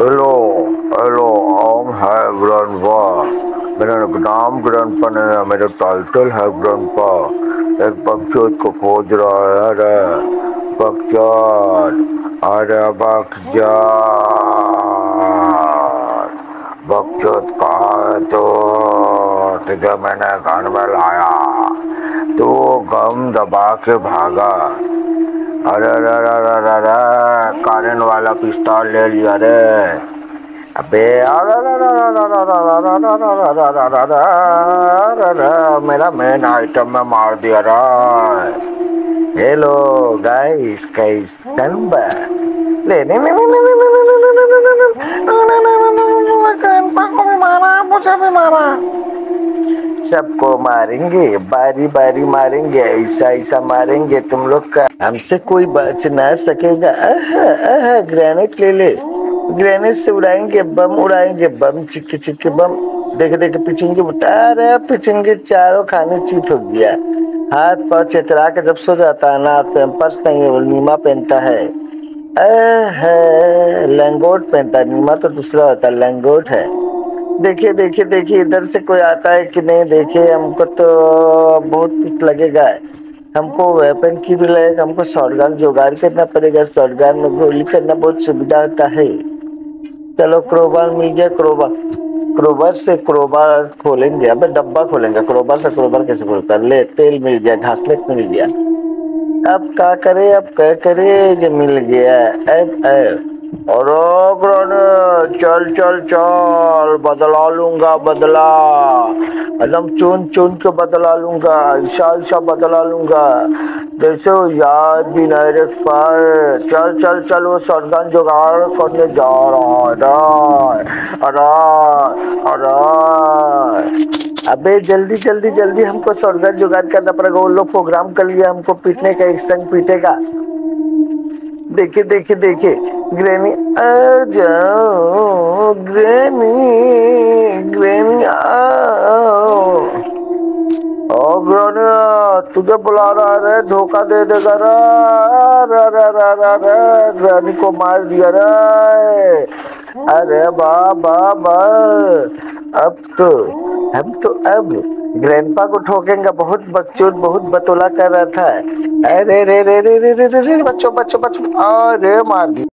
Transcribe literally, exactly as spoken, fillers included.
Hello hello आम है ग्रंपा, मेरा नाम ग्रंपा है, मेरा टाइटल है ग्रंपा। एक बक्सोद को खोज रहा है। अरे बक्सोद, अरे बक्सोद, बक्सोद कहाँ है तो तुझे मैंने घर में लाया, तो गम दबा के भागा। अरे रे रे रे रे रे कारेन वाला पिस्तौल ले लिया रे। अबे अरे रे रे रे रे रे रे रे मेरा मेन आइटम में मार दिया रे। हेलो गाइस, गाइस तंबा लेने में में में में में में में में में में में कारेन को भी मारा, मुझे भी मारा, सबको मारेंगे, बारी बारी मारेंगे, ऐसा ऐसा मारेंगे तुम लोग का, हमसे कोई बच ना सकेगा। आहा, आहा, ग्रेनेड ले ले, ग्रेनेड से उड़ाएंगे, बम उड़ाएंगे, बम चिक्के चिक्के बम, देखे देखे पिचेंगे, बता रहे पिचेंगे, चारों खाने चीत हो गया। हाथ पाँव चेतरा के जब सो जाता है ना, पैम्पर्स नहीं है, नीमा पहनता है, लंगोट पहनता है, नीमा तो दूसरा होता है, लंगोट है। देखिए देखिए देखिए इधर से कोई आता है कि नहीं, देखिए हमको तो बहुत कुछ लगेगा, हमको वेपन की भी लगेगा, हमको शॉटगन जुगाड़ करना पड़ेगा, शॉटगन में गोली करना बहुत सुविधा होता है। चलो क्रोबार मिल गया, क्रोबार क्रोबार से क्रोबार खोलेंगे, अब डब्बा खोलेंगे, क्रोबार से क्रोबार कैसे खोलता है। ले तेल मिल गया, घासलेट मिल गया, अब क्या करे, अब क्या करे, जो मिल गया अब अब चल चल चल, बदला लूंगा, बदला एकदम चुन चुन के बदला लूंगा, ऐसा ऐसा बदला लूंगा जैसे याद भी नहीं रख पाए। चल चल चल, वो शॉटगन जुगाड़ करने जा रहा है। अरे अरे अबे जल्दी जल्दी जल्दी, हमको शॉटगन जुगाड़ करना पड़ेगा, वो लोग प्रोग्राम कर लिया हमको पीटने का, एक संग पीटेगा। देखे देखे देखे ग्रेनी आ जाओ, ग्रेनी ग्रेनी आओ, ओ ग्रेनी तुझे बुला रहा रे, धोखा दे देगा रे, रे रे रे रे ग्रेनी को मार दिया रे। अरे बाबा बा, अब तो हम तो अब ग्रैंडपा को ठोकेंगे, बहुत बकचोद, बहुत बतौला कर रहा था। अरे रे रे रे रे रे रे बच्चों बच्चों बच्चों, अरे मार दी।